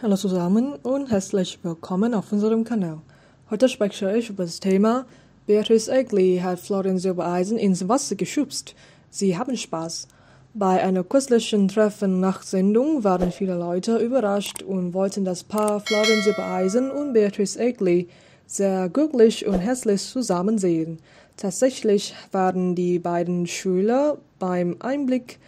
Hallo zusammen und herzlich willkommen auf unserem Kanal. Heute spreche ich über das Thema Beatrice Egli hat Florian Silbereisen ins Wasser geschubst. Sie haben Spaß. Bei einer kürzlichen Treffen nach Sendung waren viele Leute überrascht und wollten das Paar Florian Silbereisen und Beatrice Egli sehr glücklich und herzlich zusammen sehen. Tatsächlich waren die beiden Schüler beim Einblick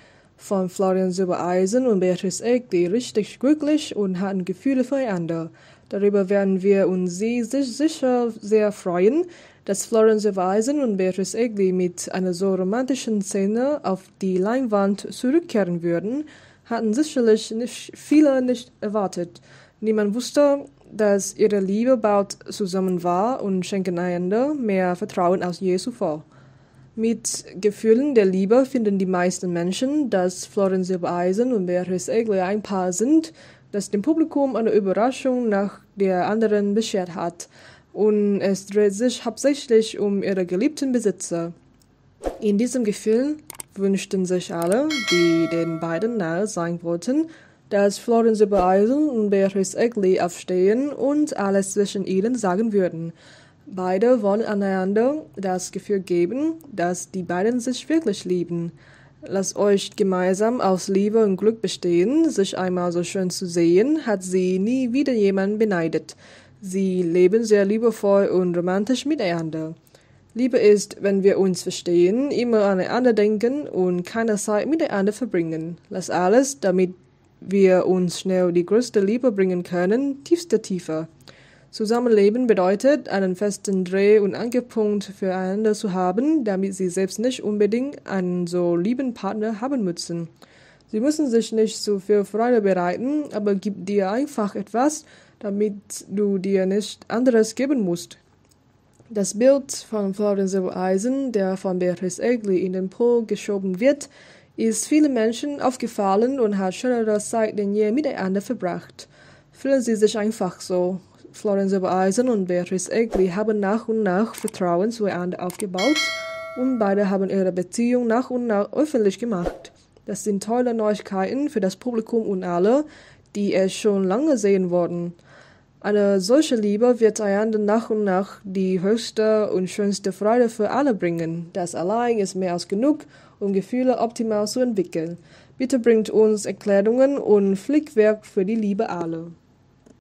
von Florian Silbereisen und Beatrice Egli richtig glücklich und hatten Gefühle füreinander. Darüber werden wir und Sie sich sicher sehr freuen, dass Florian Silbereisen und Beatrice Egli mit einer so romantischen Szene auf die Leinwand zurückkehren würden, hatten sicherlich viele nicht erwartet. Niemand wusste, dass ihre Liebe bald zusammen war und schenken einander mehr Vertrauen als je zuvor. Mit Gefühlen der Liebe finden die meisten Menschen, dass Florian Silbereisen und Beatrice Egli ein Paar sind, das dem Publikum eine Überraschung nach der anderen beschert hat. Und es dreht sich hauptsächlich um ihre geliebten Besitzer. In diesem Gefühl wünschten sich alle, die den beiden nahe sein wollten, dass Florian Silbereisen und Beatrice Egli aufstehen und alles zwischen ihnen sagen würden. Beide wollen einander das Gefühl geben, dass die beiden sich wirklich lieben. Lasst euch gemeinsam aus Liebe und Glück bestehen. Sich einmal so schön zu sehen, hat sie nie wieder jemanden beneidet. Sie leben sehr liebevoll und romantisch miteinander. Liebe ist, wenn wir uns verstehen, immer aneinander denken und keine Zeit miteinander verbringen. Lasst alles, damit wir uns schnell die größte Liebe bringen können, tiefste Tiefe. Zusammenleben bedeutet, einen festen Dreh- und Ankerpunkt füreinander zu haben, damit sie selbst nicht unbedingt einen so lieben Partner haben müssen. Sie müssen sich nicht so viel Freude bereiten, aber gib dir einfach etwas, damit du dir nicht anderes geben musst. Das Bild von Florian Silbereisen, der von Beatrice Egli in den Pool geschoben wird, ist vielen Menschen aufgefallen und hat schönere Zeit denn je miteinander verbracht. Fühlen sie sich einfach so. Florian Silbereisen und Beatrice Egli haben nach und nach Vertrauen zueinander aufgebaut und beide haben ihre Beziehung nach und nach öffentlich gemacht. Das sind tolle Neuigkeiten für das Publikum und alle, die es schon lange sehen wollten. Eine solche Liebe wird einander nach und nach die höchste und schönste Freude für alle bringen. Das allein ist mehr als genug, um Gefühle optimal zu entwickeln. Bitte bringt uns Erklärungen und Flickwerk für die Liebe alle.